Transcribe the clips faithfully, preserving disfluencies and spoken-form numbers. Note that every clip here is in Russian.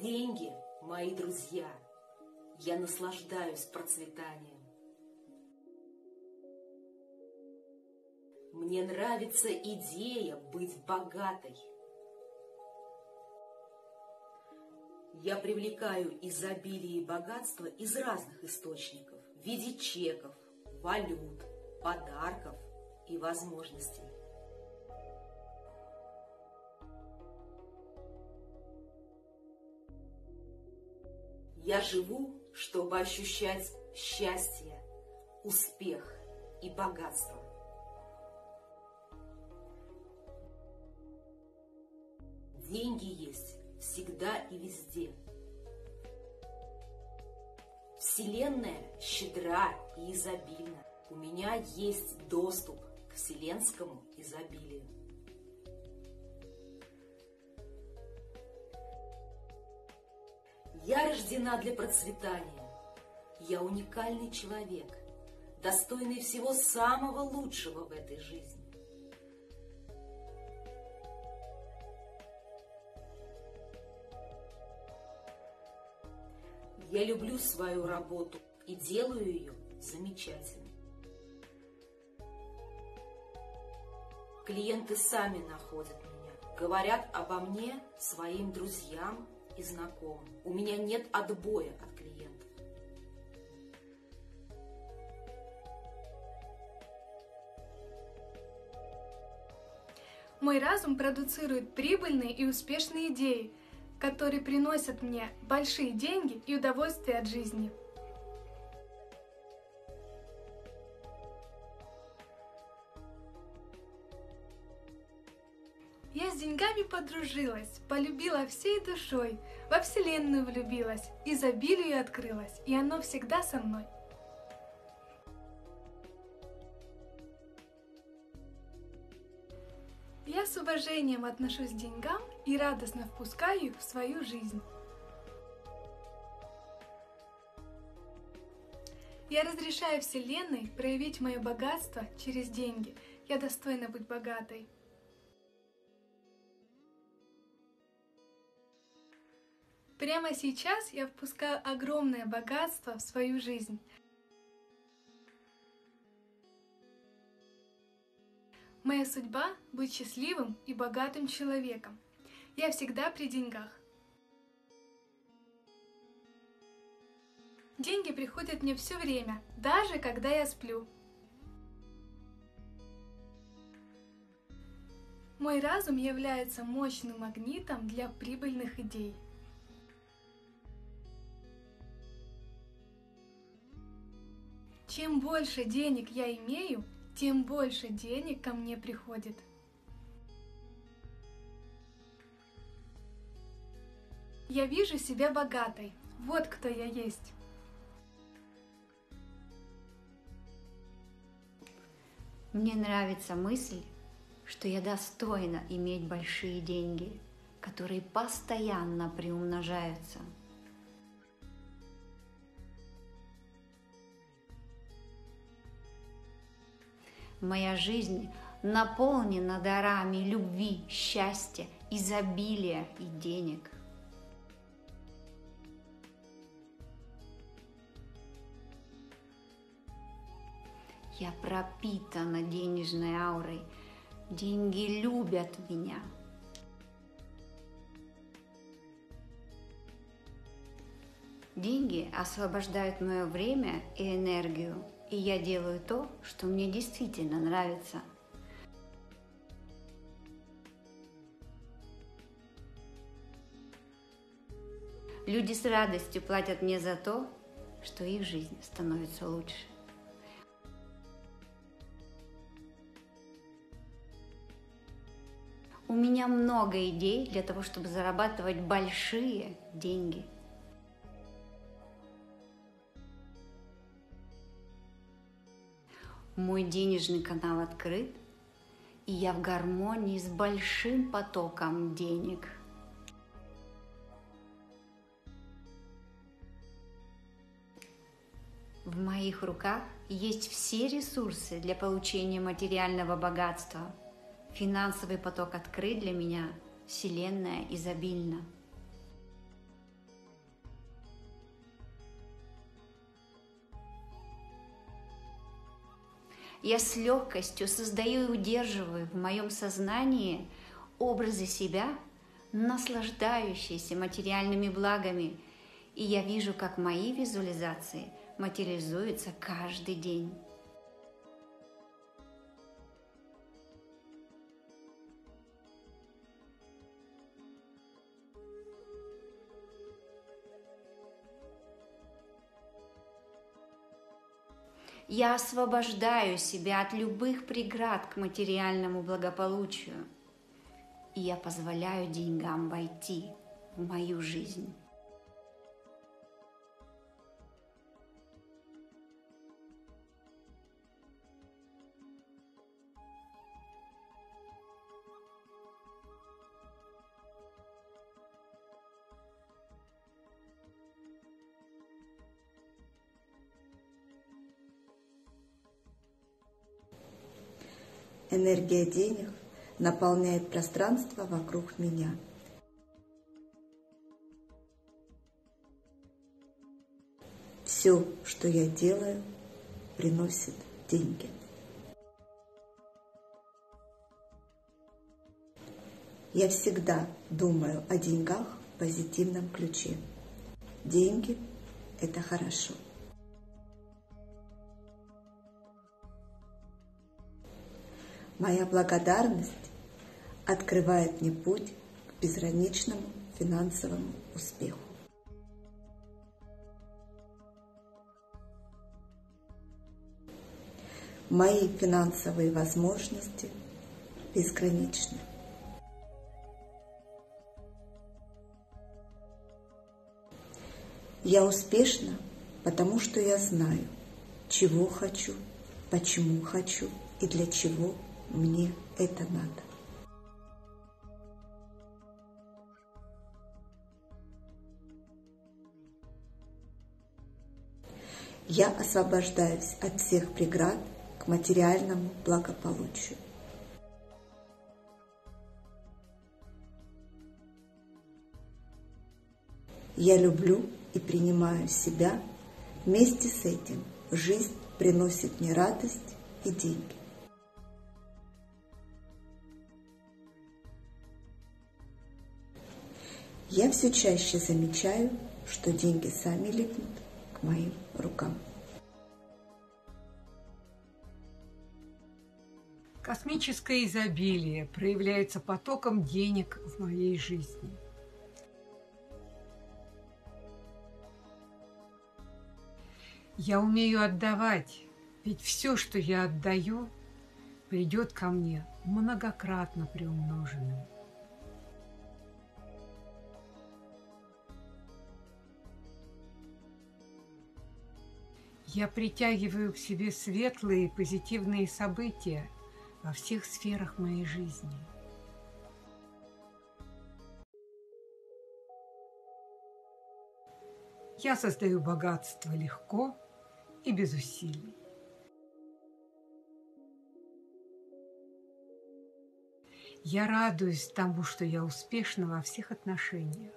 Деньги – мои друзья. Я наслаждаюсь процветанием. Мне нравится идея быть богатой. Я привлекаю изобилие и богатство из разных источников в виде чеков, валют, подарков и возможностей. Я живу, чтобы ощущать счастье, успех и богатство. Деньги есть всегда и везде. Вселенная щедра и изобильна. У меня есть доступ к вселенскому изобилию. Я рождена для процветания. Я уникальный человек, достойный всего самого лучшего в этой жизни. Я люблю свою работу и делаю ее замечательно. Клиенты сами находят меня, говорят обо мне своим друзьям и знакомым. У меня нет отбоя от клиентов. Мой разум продуцирует прибыльные и успешные идеи, которые приносят мне большие деньги и удовольствие от жизни. Я с деньгами подружилась, полюбила всей душой, во Вселенную влюбилась, изобилию открылась, и оно всегда со мной. Я с уважением отношусь к деньгам и радостно впускаю их в свою жизнь. Я разрешаю Вселенной проявить мое богатство через деньги. Я достойна быть богатой. Прямо сейчас я впускаю огромное богатство в свою жизнь. Моя судьба – быть счастливым и богатым человеком. Я всегда при деньгах. Деньги приходят мне все время, даже когда я сплю. Мой разум является мощным магнитом для прибыльных идей. Чем больше денег я имею, тем больше денег ко мне приходит. Я вижу себя богатой. Вот кто я есть. Мне нравится мысль, что я достойна иметь большие деньги, которые постоянно приумножаются. Моя жизнь наполнена дарами любви, счастья, изобилия и денег. Я пропитана денежной аурой. Деньги любят меня. Деньги освобождают мое время и энергию. И я делаю то, что мне действительно нравится. Люди с радостью платят мне за то, что их жизнь становится лучше. У меня много идей для того, чтобы зарабатывать большие деньги. Мой денежный канал открыт, и я в гармонии с большим потоком денег. В моих руках есть все ресурсы для получения материального богатства. Финансовый поток открыт для меня, Вселенная изобильна. я с легкостью создаю и удерживаю в моем сознании образы себя, наслаждающиеся материальными благами, и я вижу, как мои визуализации материализуются каждый день. Я освобождаю себя от любых преград к материальному благополучию, и я позволяю деньгам войти в мою жизнь. Энергия денег наполняет пространство вокруг меня. Все, что я делаю, приносит деньги. Я всегда думаю о деньгах в позитивном ключе. Деньги – это хорошо. Моя благодарность открывает мне путь к безграничному финансовому успеху. Мои финансовые возможности безграничны. Я успешна, потому что я знаю, чего хочу, почему хочу и для чего хочу. Мне это надо. Я освобождаюсь от всех преград к материальному благополучию. Я люблю и принимаю себя. Вместе с этим жизнь приносит мне радость и деньги. Я все чаще замечаю, что деньги сами липнут к моим рукам. Космическое изобилие проявляется потоком денег в моей жизни. Я умею отдавать, ведь все, что я отдаю, придет ко мне многократно приумноженным. Я притягиваю к себе светлые и позитивные события во всех сферах моей жизни. Я создаю богатство легко и без усилий. Я радуюсь тому, что я успешна во всех отношениях.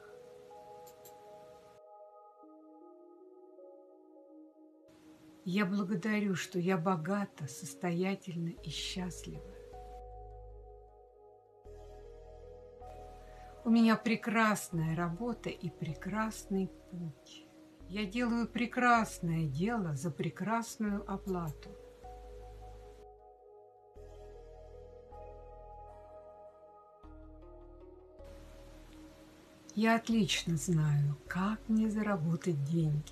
Я благодарю, что я богата, состоятельна и счастлива. У меня прекрасная работа и прекрасный путь. Я делаю прекрасное дело за прекрасную оплату. Я отлично знаю, как мне заработать деньги.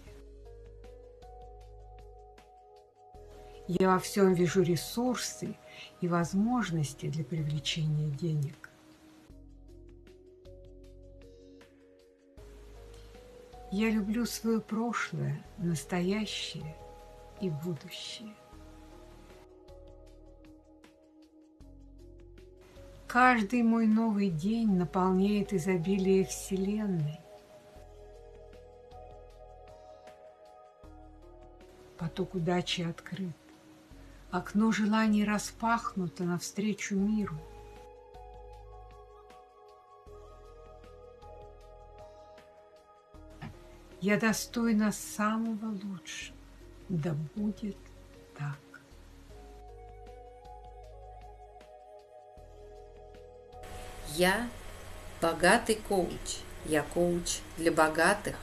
Я во всем вижу ресурсы и возможности для привлечения денег. Я люблю свое прошлое, настоящее и будущее. Каждый мой новый день наполняет изобилие Вселенной. Поток удачи открыт. Окно желаний распахнуто навстречу миру. Я достойна самого лучшего. Да будет так. Я богатый коуч. Я коуч для богатых.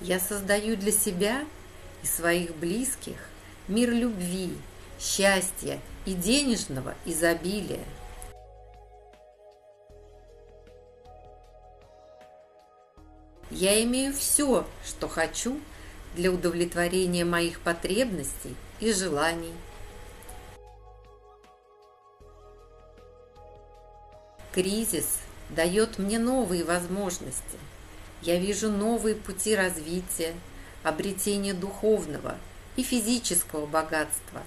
Я создаю для себя и своих близких мир любви, счастья и денежного изобилия. Я имею все, что хочу для удовлетворения моих потребностей и желаний. Кризис дает мне новые возможности. Я вижу новые пути развития, обретения духовного и физического богатства.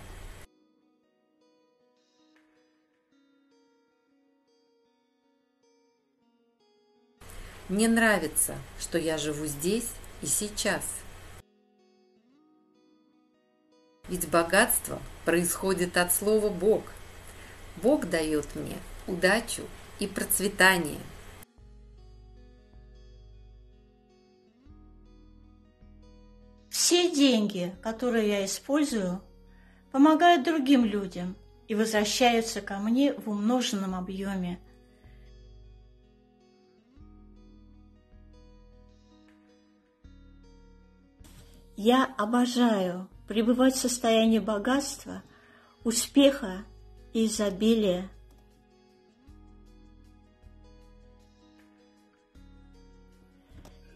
Мне нравится, что я живу здесь и сейчас. Ведь богатство происходит от слова «Бог». Бог дает мне удачу и процветание. Все деньги, которые я использую, помогают другим людям и возвращаются ко мне в умноженном объеме. Я обожаю пребывать в состоянии богатства, успеха и изобилия.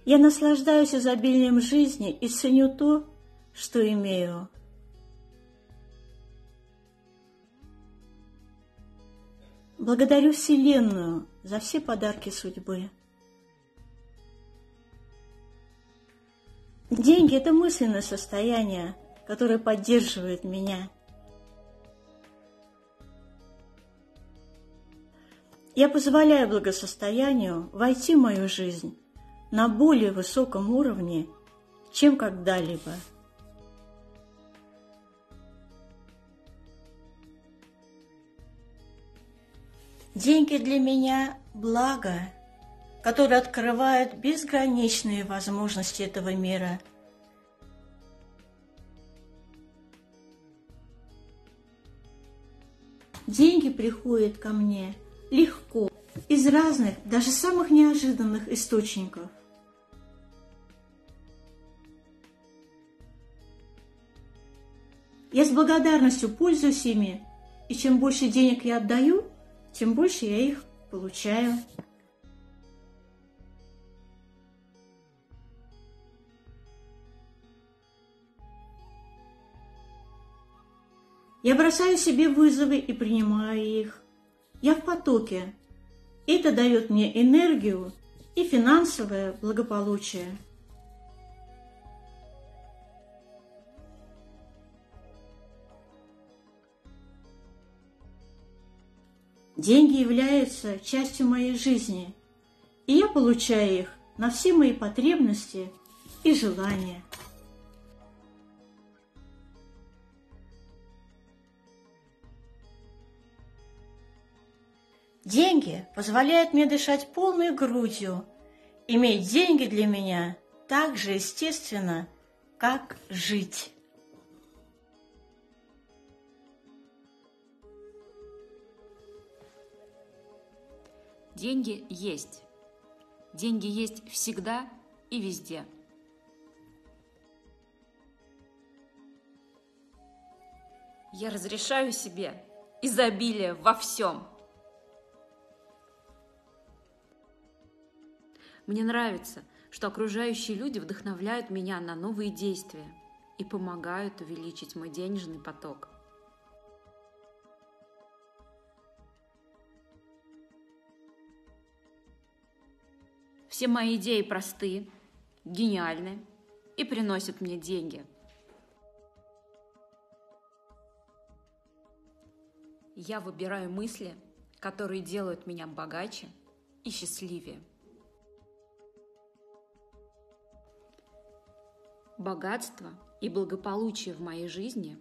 Я наслаждаюсь изобилием жизни и ценю то, что имею. Благодарю Вселенную за все подарки судьбы. Деньги – это мысленное состояние, которое поддерживает меня. Я позволяю благосостоянию войти в мою жизнь на более высоком уровне, чем когда-либо. Деньги для меня – благо, которое открывает безграничные возможности этого мира. Деньги приходят ко мне легко, из разных, даже самых неожиданных источников. Я с благодарностью пользуюсь ими, и чем больше денег я отдаю, тем больше я их получаю. Я бросаю себе вызовы и принимаю их. Я в потоке. Это дает мне энергию и финансовое благополучие. Деньги являются частью моей жизни, и я получаю их на все мои потребности и желания. Деньги позволяют мне дышать полной грудью. Иметь деньги для меня так же естественно, как жить. Деньги есть. Деньги есть всегда и везде. Я разрешаю себе изобилие во всем. Мне нравится, что окружающие люди вдохновляют меня на новые действия и помогают увеличить мой денежный поток. Все мои идеи просты, гениальны и приносят мне деньги. Я выбираю мысли, которые делают меня богаче и счастливее. Богатство и благополучие в моей жизни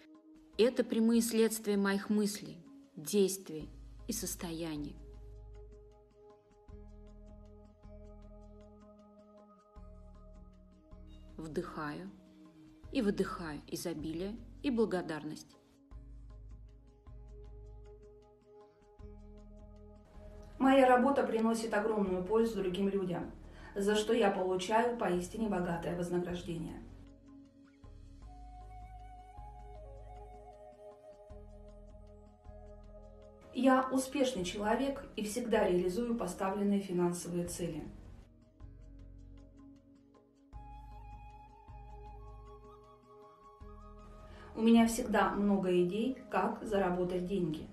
– это прямые следствия моих мыслей, действий и состояний. Вдыхаю, и выдыхая изобилие и благодарность. Моя работа приносит огромную пользу другим людям, за что я получаю поистине богатое вознаграждение. Я успешный человек и всегда реализую поставленные финансовые цели. У меня всегда много идей, как заработать деньги.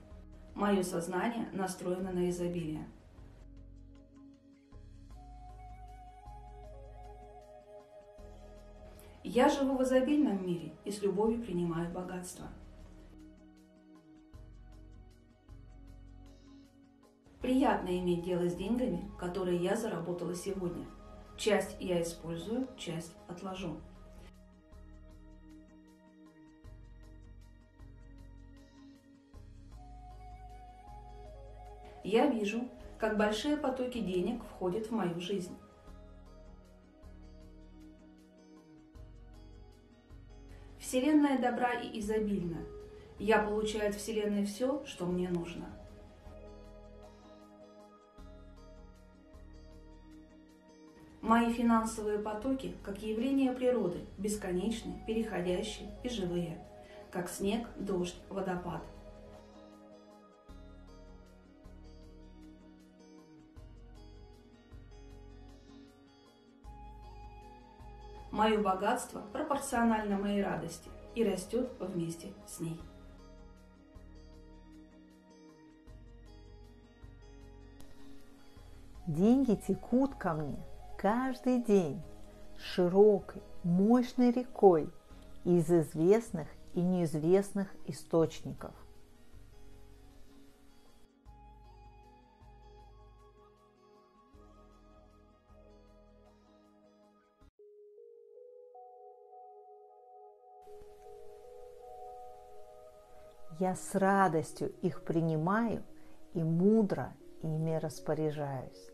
Мое сознание настроено на изобилие. Я живу в изобильном мире и с любовью принимаю богатство. Приятно иметь дело с деньгами, которые я заработала сегодня. Часть я использую, часть отложу. Я вижу, как большие потоки денег входят в мою жизнь. Вселенная добра и изобильна. Я получаю от Вселенной все, что мне нужно. Мои финансовые потоки, как явление природы, бесконечны, переходящие и живые, как снег, дождь, водопад. Мое богатство пропорционально моей радости и растет вместе с ней. Деньги текут ко мне каждый день широкой, мощной рекой из известных и неизвестных источников. Я с радостью их принимаю и мудро ими распоряжаюсь.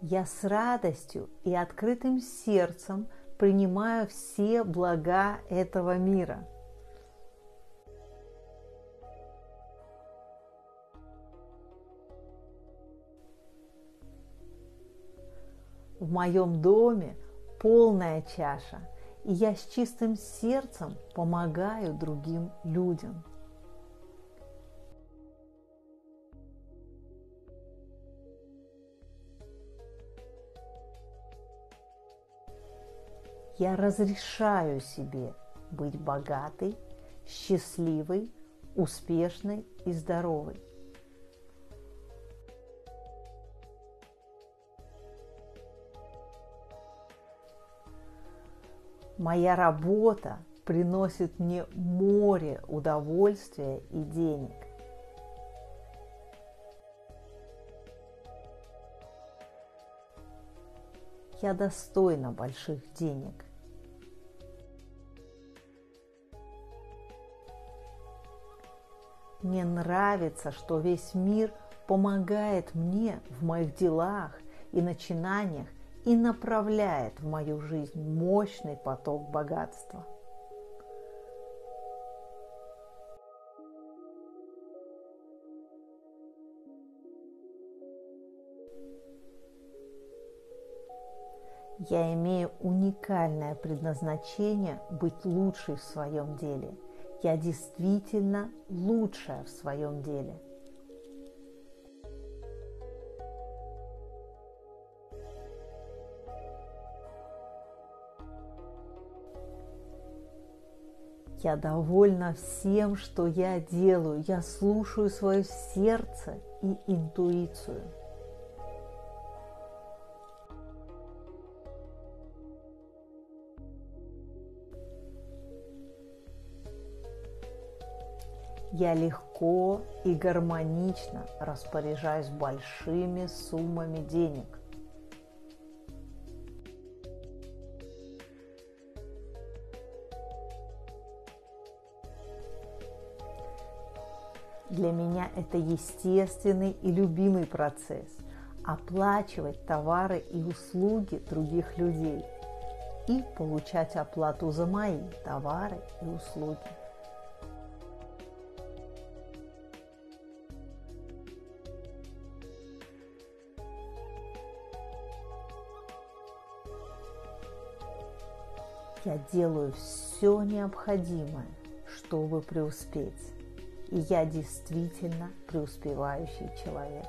Я с радостью и открытым сердцем принимаю все блага этого мира. В моем доме полная чаша, и я с чистым сердцем помогаю другим людям. Я разрешаю себе быть богатой, счастливой, успешной и здоровой. Моя работа приносит мне море удовольствия и денег. Я достойна больших денег. Мне нравится, что весь мир помогает мне в моих делах и начинаниях, и направляет в мою жизнь мощный поток богатства. Я имею уникальное предназначение быть лучшей в своем деле. Я действительно лучшая в своем деле. Я довольна всем, что я делаю. Я слушаю свое сердце и интуицию. Я легко и гармонично распоряжаюсь большими суммами денег. Для меня это естественный и любимый процесс – оплачивать товары и услуги других людей и получать оплату за мои товары и услуги. Я делаю все необходимое, чтобы преуспеть. И я действительно преуспевающий человек.